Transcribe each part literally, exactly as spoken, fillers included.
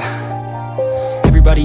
yeah. Everybody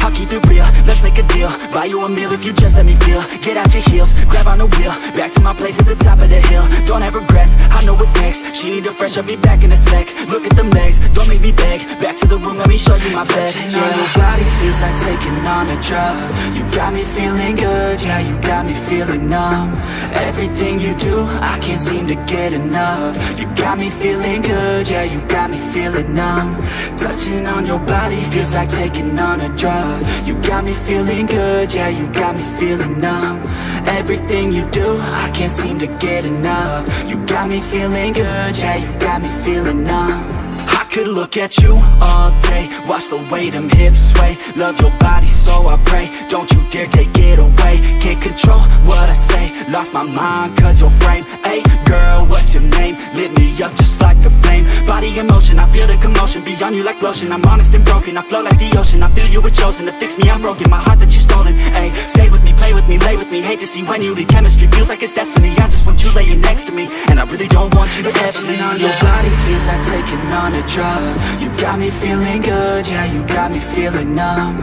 I'll keep it real, let's make a deal. Buy you a meal if you just let me feel. Get out your heels, grab on the wheel. Back to my place at the top of the hill. Don't have regrets, I know what's next. She need a fresh, I'll be back in a sec. Look at them legs, don't make me beg. Back to the room, let me show you my bed. Touching on your body feels like taking on a drug. You got me feeling good, yeah, you got me feeling numb. Everything you do, I can't seem to get enough. You got me feeling good, yeah, you got me feeling numb. Touching on your body feels like taking on a drug. You got me feeling good, yeah, you got me feeling numb. Everything you do, I can't seem to get enough. You got me feeling good, yeah, you got me feeling numb. I could look at you all day, watch the way them hips sway. Love your body, so I pray, don't you dare take it away. Can't control what I say, lost my mind cause your frame. Hey girl, what's your name? Lit me up just like a flame. Body in motion, I feel the commotion. Beyond you like lotion, I'm honest and broken. I flow like the ocean, I feel you were chosen. To fix me, I'm broken, my heart that you stolen. Hey, stay with me, play with me, lay with me. Hate to see when you leave, chemistry feels like it's destiny. I just want you laying next to me, and I really don't want you to ever leave. Touching on your body feels like taking on a drug. up. You got me feeling good, yeah, you got me feeling numb.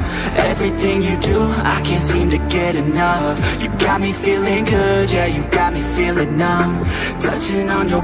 Everything you do, I can't seem to get enough. You got me feeling good, yeah, you got me feeling numb. Touching on your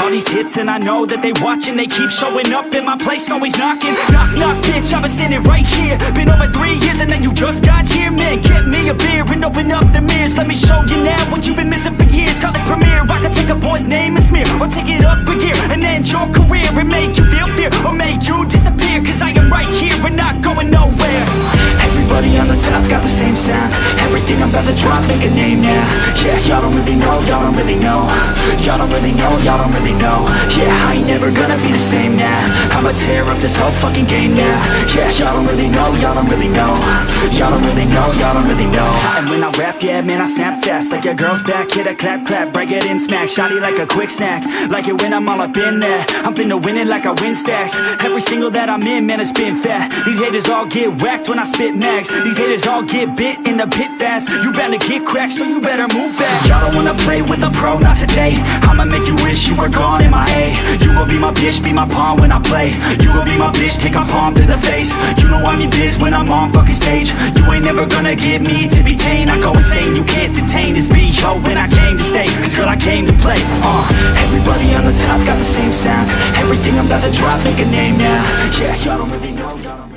all these hits and I know that they watching. They keep showing up in my place, always knocking. Knock, knock, bitch, I've been standing right here. Been over three years and now you just got here. Man, get me a beer and open up the mirrors. Let me show you now what you've been missing for years. Call it premiere, I can take a boy's name and smear, or take it up a gear and end your career, and make you feel fear, or make you disappear. Cause I am right here and not going nowhere. Everybody on the top got the same sound. Everything I'm about to drop, make a name now. Yeah, y'all don't really know, y'all don't really know. Y'all don't really know, y'all don't really know. Yeah, I ain't never gonna be the same now. I'ma tear up this whole fucking game now. Yeah, y'all don't really know, y'all don't really know. Y'all don't really know, y'all don't really know. And when I rap, yeah, man, I snap fast. Like your girl's back, hit a clap, clap, break it in, smack. Shotty like a quick snack, like it when I'm all up in there. I'm finna win it like I win stacks. Every single that I'm in, man, it's been fat. These haters all get whacked when I spit max. These haters all get bit in the pit fast. You better get cracked, so you better move back. Y'all don't wanna play with a pro, not today. I'ma make you wish you were gone, M I A. You gon' be my bitch, be my pawn when I play. You gon' be my bitch, take my palm to the face. You know I be biz when I'm on fucking stage. You ain't never gonna get me to be tame. I go insane, you can't detain this beat, yo. When I came to stay, cause girl I came to play. uh, Everybody on the top got the same sound. Everything I'm about to drop, make a name now. Yeah, y'all don't really know, y'all don't